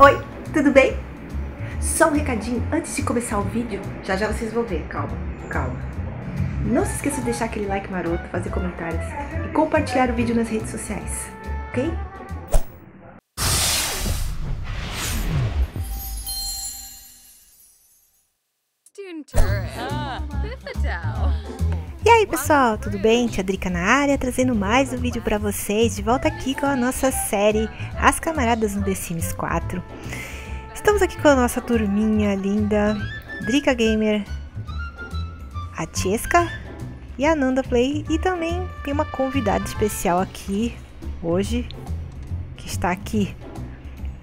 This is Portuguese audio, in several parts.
Oi, tudo bem? Só um recadinho antes de começar o vídeo, já já vocês vão ver, calma, calma. Não se esqueça de deixar aquele like maroto, fazer comentários e compartilhar o vídeo nas redes sociais, ok? E aí pessoal, tudo bem? Tia Drika na área, trazendo mais um vídeo pra vocês, de volta aqui com a nossa série As Camaradas no The Sims 4. Estamos aqui com a nossa turminha linda, Drika Gamer, a Thiesca e a Nanda Play, e também tem uma convidada especial aqui hoje, que está aqui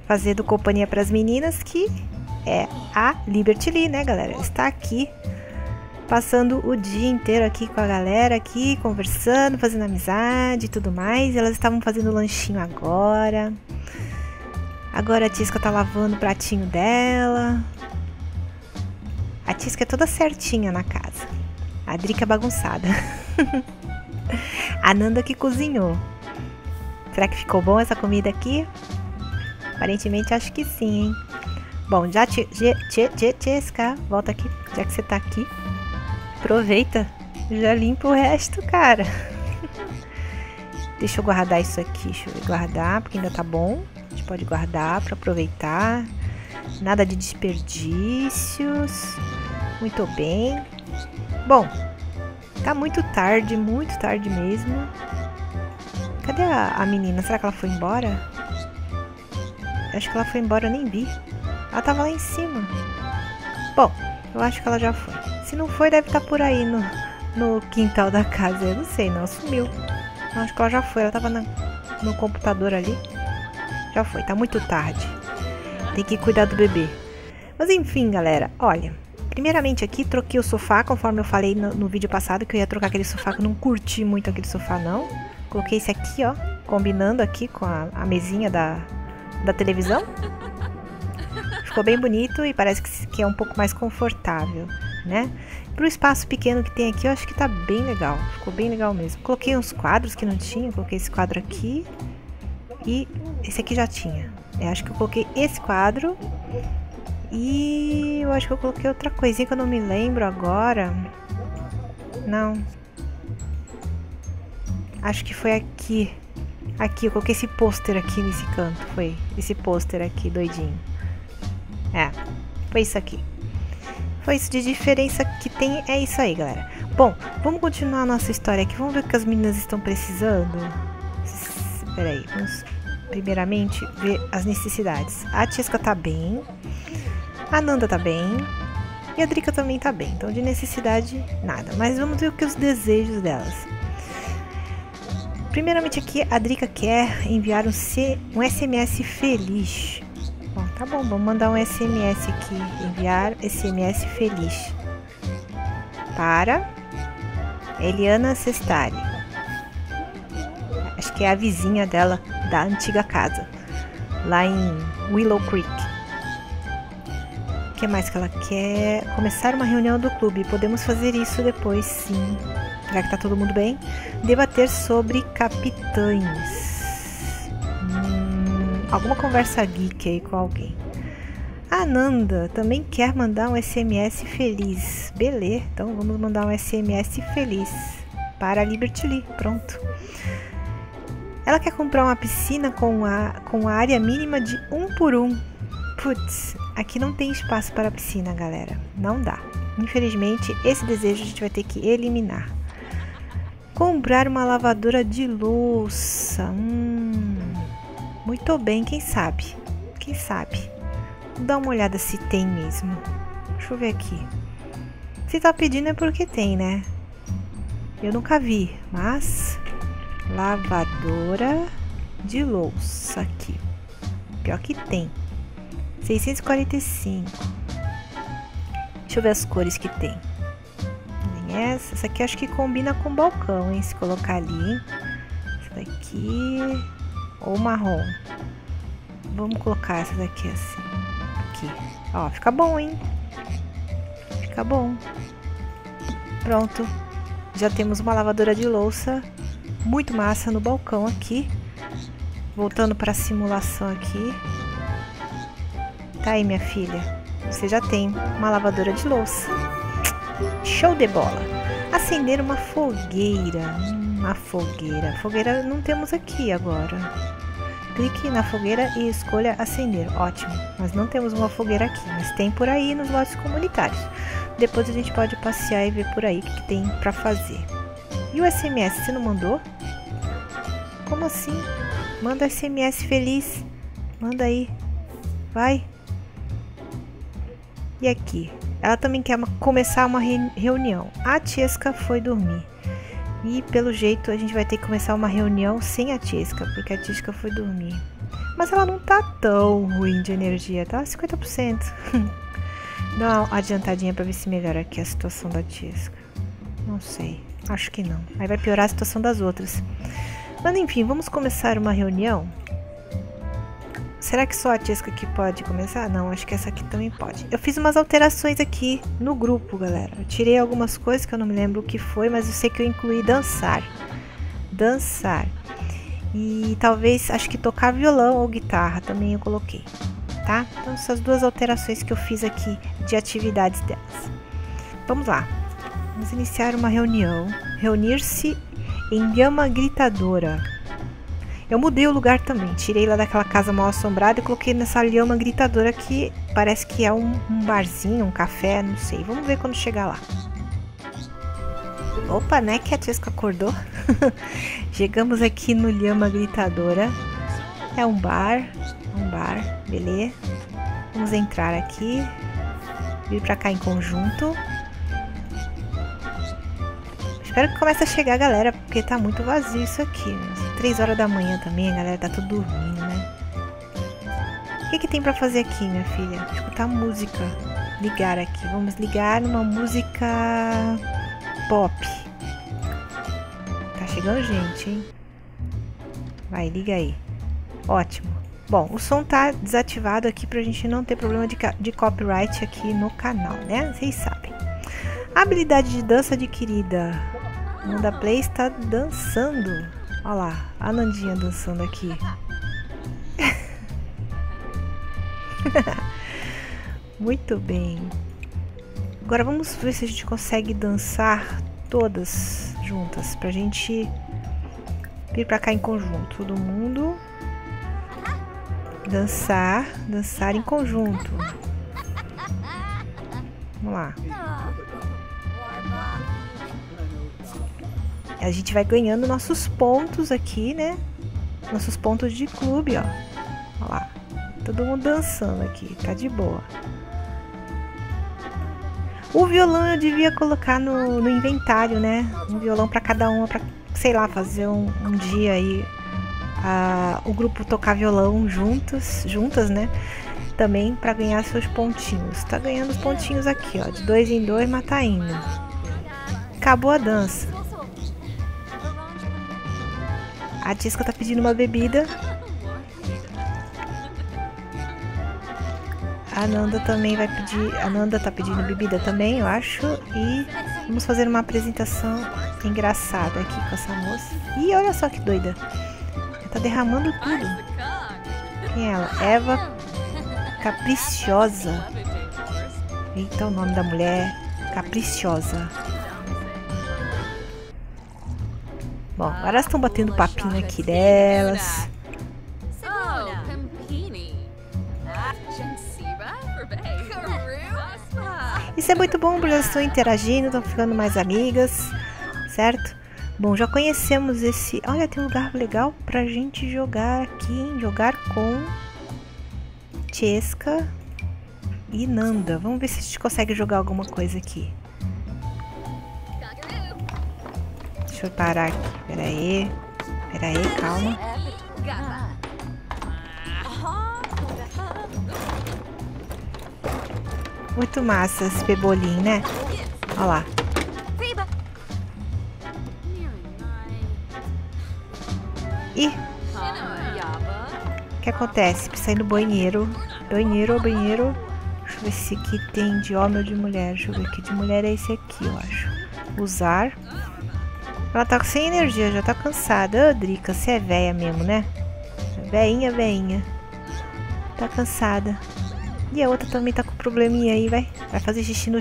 fazendo companhia para as meninas, que é a Liberty Lee, né galera? Está aqui passando o dia inteiro aqui com a galera, aqui conversando, fazendo amizade e tudo mais. Elas estavam fazendo lanchinho agora. Agora a Thiesca tá lavando o pratinho dela. A Thiesca é toda certinha na casa. A Drika é bagunçada. A Nanda que cozinhou. Será que ficou bom essa comida aqui? Aparentemente acho que sim, hein? Bom, já Thiesca, volta aqui, já que você tá aqui. Aproveita, já limpa o resto, cara. Deixa eu guardar isso aqui, deixa eu guardar, porque ainda tá bom. A gente pode guardar para aproveitar. Nada de desperdícios. Muito bem. Bom, tá muito tarde mesmo. Cadê a menina? Será que ela foi embora? Eu acho que ela foi embora, eu nem vi. Ela tava lá em cima. Bom, eu acho que ela já foi. Se não foi, deve estar por aí no quintal da casa. Eu não sei, não. Sumiu. Não, acho que ela já foi. Ela tava no computador ali. Já foi. Tá muito tarde. Tem que cuidar do bebê. Mas enfim, galera. Olha. Primeiramente aqui, troquei o sofá. Conforme eu falei no vídeo passado, que eu ia trocar aquele sofá. Que eu não curti muito aquele sofá, não. Coloquei esse aqui, ó. Combinando aqui com a mesinha da televisão. Ficou bem bonito e parece que é um pouco mais confortável, né? Para o espaço pequeno que tem aqui, eu acho que tá bem legal. Ficou bem legal mesmo. Coloquei uns quadros que não tinha. Coloquei esse quadro aqui. E esse aqui já tinha. Eu acho que eu coloquei esse quadro. E eu acho que eu coloquei outra coisinha que eu não me lembro agora. Não. Acho que foi aqui. Aqui, eu coloquei esse pôster aqui nesse canto. Foi esse pôster aqui, doidinho. É, foi isso aqui. Foi isso de diferença que tem, é isso aí, galera. Bom, vamos continuar a nossa história aqui. Vamos ver o que as meninas estão precisando. Espera aí, vamos primeiramente ver as necessidades. A Thiesca tá bem, a Nanda tá bem e a Drika também tá bem. Então de necessidade nada, mas vamos ver o que os desejos delas. Primeiramente aqui a Drika quer enviar um SMS feliz. Bom, tá bom, vamos mandar um SMS aqui, enviar SMS feliz para Eliana Cestari. Acho que é a vizinha dela da antiga casa, lá em Willow Creek. O que mais que ela quer? Começar uma reunião do clube, podemos fazer isso depois sim. Será que tá todo mundo bem? Debater sobre capitães. Alguma conversa geek aí com alguém. A Nanda também quer mandar um SMS feliz. Beleza, então vamos mandar um SMS feliz para a Liberty Lee. Pronto. Ela quer comprar uma piscina com a área mínima de 1 por 1. Putz, aqui não tem espaço para a piscina, galera. Não dá. Infelizmente, esse desejo a gente vai ter que eliminar. Comprar uma lavadora de louça. Muito bem, quem sabe? Quem sabe? Dá uma olhada se tem mesmo. Deixa eu ver aqui. Se tá pedindo é porque tem, né? Eu nunca vi, mas... Lavadora de louça aqui. Pior que tem. 645. Deixa eu ver as cores que tem. Tem essa. Essa aqui acho que combina com o balcão, hein? Se colocar ali, hein? Essa daqui... ou marrom. Vamos colocar essa daqui assim. Aqui. Ó, fica bom, hein? Fica bom. Pronto. Já temos uma lavadora de louça muito massa no balcão aqui. Voltando para a simulação aqui. Tá aí, minha filha, você já tem uma lavadora de louça. Show de bola. Acender uma fogueira. Uma fogueira. Fogueira não temos aqui agora. Clique na fogueira e escolha acender. Ótimo. Nós não temos uma fogueira aqui, mas tem por aí nos lotes comunitários. Depois a gente pode passear e ver por aí o que tem pra fazer. E o SMS, você não mandou? Como assim? Manda SMS feliz. Manda aí. Vai. E aqui? Ela também quer começar uma reunião. A Thiesca foi dormir. E pelo jeito a gente vai ter que começar uma reunião sem a Thiesca, porque a Thiesca foi dormir. Mas ela não tá tão ruim de energia, tá? 50%. Dá uma adiantadinha pra ver se melhora aqui a situação da Thiesca. Não sei, acho que não. Aí vai piorar a situação das outras. Mas enfim, vamos começar uma reunião? Será que só a Thiesca que pode começar? Não, acho que essa aqui também pode. Eu fiz umas alterações aqui no grupo, galera. Eu tirei algumas coisas que eu não me lembro o que foi, mas eu sei que eu incluí dançar. Dançar. E talvez, acho que tocar violão ou guitarra também eu coloquei, tá? Então essas duas alterações que eu fiz aqui de atividades delas. Vamos lá. Vamos iniciar uma reunião. Reunir-se em Lhama Gritadora. Eu mudei o lugar também, tirei lá daquela casa mal assombrada e coloquei nessa Lhama Gritadora que parece que é um barzinho, um café, não sei. Vamos ver quando chegar lá. Opa, né que a Thiesca acordou? Chegamos aqui no Lhama Gritadora. É um bar, beleza. Vamos entrar aqui, vir pra cá em conjunto. Espero que comece a chegar a galera, porque tá muito vazio isso aqui. 3 horas da manhã também, a galera tá tudo dormindo, né? O que que tem pra fazer aqui, minha filha? Escutar música. Ligar aqui. Vamos ligar numa música pop. Tá chegando gente, hein? Vai, liga aí. Ótimo. Bom, o som tá desativado aqui pra gente não ter problema de copyright aqui no canal, né? Vocês sabem. A habilidade de dança adquirida. Nanda Play está dançando. Olha lá, a Nandinha dançando aqui. Muito bem. Agora vamos ver se a gente consegue dançar todas juntas. Pra gente vir pra cá em conjunto. Todo mundo. Dançar. Dançar em conjunto. Vamos lá. A gente vai ganhando nossos pontos aqui, né? Nossos pontos de clube, ó. Olha lá. Todo mundo dançando aqui. Tá de boa. O violão eu devia colocar no inventário, né? Um violão pra cada uma. Pra, sei lá, fazer um dia aí. O grupo tocar violão juntas, né? Também pra ganhar seus pontinhos. Tá ganhando os pontinhos aqui, ó. De 2 em 2, mas tá indo. Acabou a dança. A Thiesca tá pedindo uma bebida. A Nanda também vai pedir. A Nanda tá pedindo bebida também, eu acho. E vamos fazer uma apresentação engraçada aqui com essa moça. Ih, olha só que doida. Ela tá derramando tudo. Quem é ela? Eva Capriciosa. Eita, o nome da mulher. Capriciosa. Bom, agora elas estão batendo papinho aqui delas. Isso é muito bom, porque elas estão interagindo, estão ficando mais amigas, certo? Bom, já conhecemos esse... Olha, tem um lugar legal pra gente jogar aqui, hein? Jogar com Thiesca e Nanda. Vamos ver se a gente consegue jogar alguma coisa aqui. Deixa eu parar aqui, pera aí, calma. Muito massa esse pebolim, né? Olha lá. Ih! O que acontece? Precisa ir no banheiro. Banheiro. Deixa eu ver se aqui tem de homem ou de mulher. Deixa eu ver aqui. De mulher é esse aqui, eu acho. Usar. Ela tá sem energia, já tá cansada. Ô, Drika, você é véia mesmo, né? Veinha. Tá cansada. E a outra também tá com probleminha aí, vai. Vai fazer xixi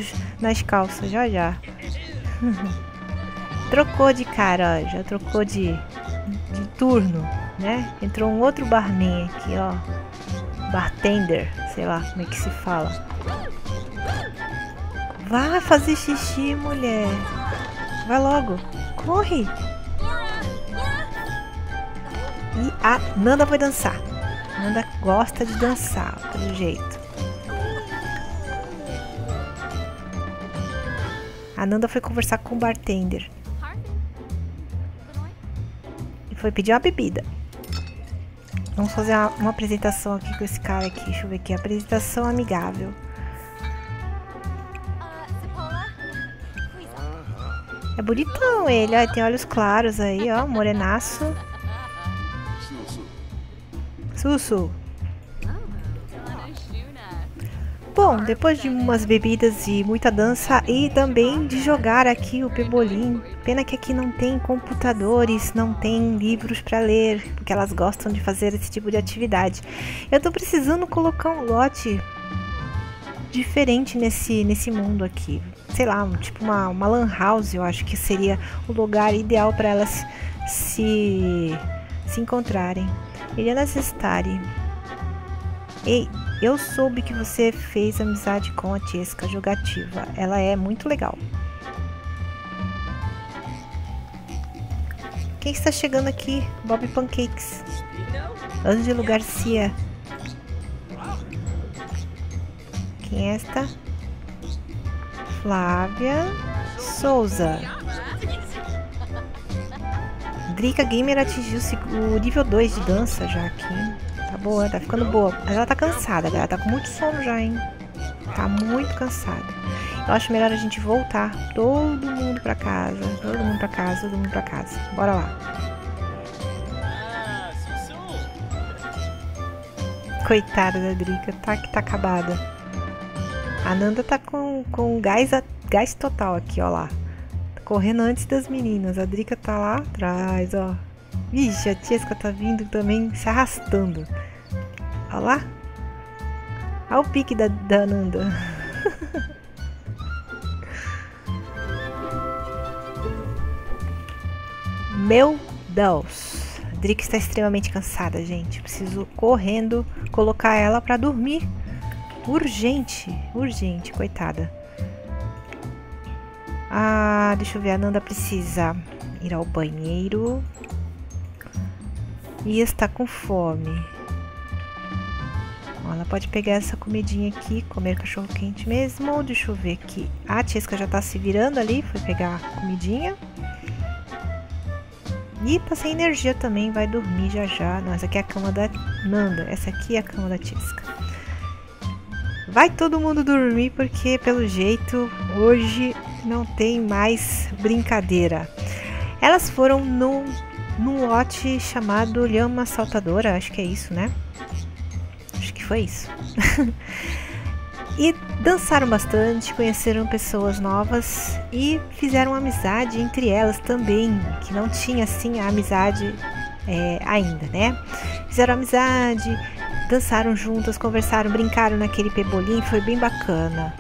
nas calças, já já. Trocou de cara, ó. Já trocou de turno, né? Entrou um outro barman aqui, ó. Bartender, sei lá como é que se fala. Vai fazer xixi, mulher. Vai logo. Corre. E a Nanda vai dançar. Nanda gosta de dançar, pelo jeito. A Nanda foi conversar com o bartender. E foi pedir uma bebida. Vamos fazer uma apresentação aqui com esse cara aqui. Deixa eu ver aqui. Apresentação amigável. É bonitão ele, ó, tem olhos claros aí, ó, morenaço. Sussu. Bom, depois de umas bebidas e muita dança e também de jogar aqui o pebolim. Pena que aqui não tem computadores, não tem livros para ler, porque elas gostam de fazer esse tipo de atividade. Eu tô precisando colocar um lote diferente nesse mundo aqui. Sei lá, tipo uma lan house, eu acho que seria o lugar ideal para elas se encontrarem. Eliana Cestari. Ei, eu soube que você fez amizade com a Thiesca jogativa. Ela é muito legal. Quem está chegando aqui? Bobby Pancakes. Ângelo Garcia. Quem é esta? Flávia Souza. Drika Gamer atingiu o nível 2 de dança já aqui. Tá boa, tá ficando boa. Mas ela tá cansada, galera. Tá com muito sono já, hein? Tá muito cansada. Eu acho melhor a gente voltar. Todo mundo pra casa. Todo mundo pra casa, todo mundo pra casa. Bora lá. Coitada da Drika. Tá que tá acabada. A Nanda tá com gás total aqui, ó lá. Tá correndo antes das meninas. A Drika tá lá atrás, ó. Vixe, a Thiesca tá vindo também se arrastando. Ó lá. Olha o pique da Nanda. Meu Deus. A Drika está extremamente cansada, gente. Preciso correndo colocar ela pra dormir. Urgente, urgente, coitada. Ah, deixa eu ver, a Nanda precisa ir ao banheiro. E está com fome. Ela pode pegar essa comidinha aqui, comer cachorro quente mesmo. Deixa eu ver aqui. A Thiesca já tá se virando ali, foi pegar a comidinha. E tá sem energia também, vai dormir já já. Não, essa aqui é a cama da Nanda, essa aqui é a cama da Thiesca. Vai todo mundo dormir porque, pelo jeito, hoje não tem mais brincadeira. Elas foram num lote chamado Lhama Saltadora, acho que é isso, né? Acho que foi isso. E dançaram bastante, conheceram pessoas novas e fizeram amizade entre elas também, que não tinha, assim, a amizade ainda, né? Fizeram amizade... Dançaram juntas, conversaram, brincaram naquele pebolim, foi bem bacana.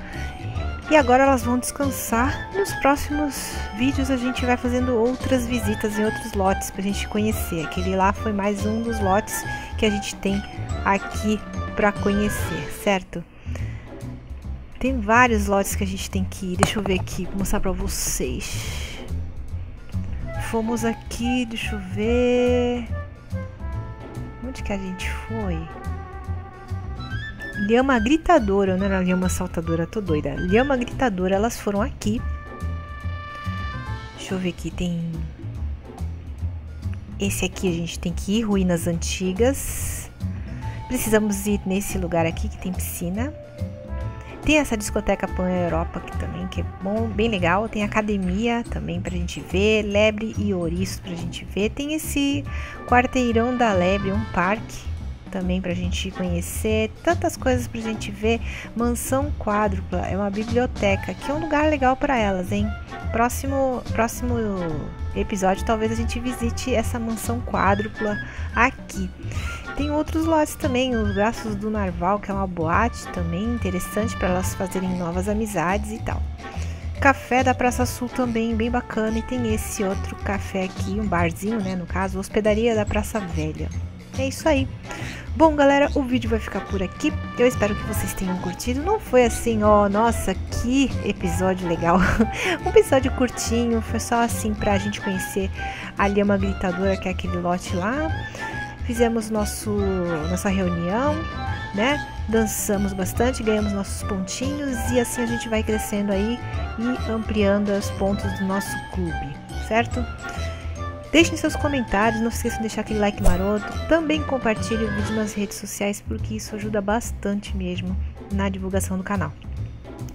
E agora elas vão descansar. Nos próximos vídeos a gente vai fazendo outras visitas em outros lotes pra gente conhecer. Aquele lá foi mais um dos lotes que a gente tem aqui pra conhecer, certo? Tem vários lotes que a gente tem que ir. Deixa eu ver aqui, vou mostrar pra vocês. Fomos aqui, deixa eu ver... Onde que a gente foi? Lhama Gritadora, não era Lhama Saltadora, tô doida. Lhama Gritadora, elas foram aqui. Deixa eu ver aqui, tem... Esse aqui a gente tem que ir, Ruínas Antigas. Precisamos ir nesse lugar aqui que tem piscina. Tem essa discoteca Pan Europa aqui também, que é bom, bem legal. Tem academia também pra gente ver, Lebre e Ouriço pra gente ver. Tem esse quarteirão da Lebre, um parque também pra gente conhecer. Tantas coisas pra gente ver. Mansão Quádrupla, é uma biblioteca, que é um lugar legal pra elas, hein? Próximo episódio talvez a gente visite essa Mansão Quádrupla aqui. Tem outros lotes também, os Braços do Narval, que é uma boate também interessante para elas fazerem novas amizades e tal. Café da Praça Sul também, bem bacana, e tem esse outro café aqui, um barzinho, né, no caso, Hospedaria da Praça Velha. É isso aí. Bom, galera, o vídeo vai ficar por aqui. Eu espero que vocês tenham curtido. Não foi assim, ó, nossa, que episódio legal. Um episódio curtinho, foi só assim pra gente conhecer a Lhama Gritadora, que é aquele lote lá. Fizemos nossa reunião, né? Dançamos bastante, ganhamos nossos pontinhos e assim a gente vai crescendo aí e ampliando os pontos do nosso clube, certo? Deixem seus comentários, não se esqueçam de deixar aquele like maroto. Também compartilhe o vídeo nas redes sociais, porque isso ajuda bastante mesmo na divulgação do canal.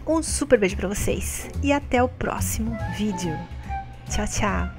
Um super beijo pra vocês e até o próximo vídeo. Tchau, tchau!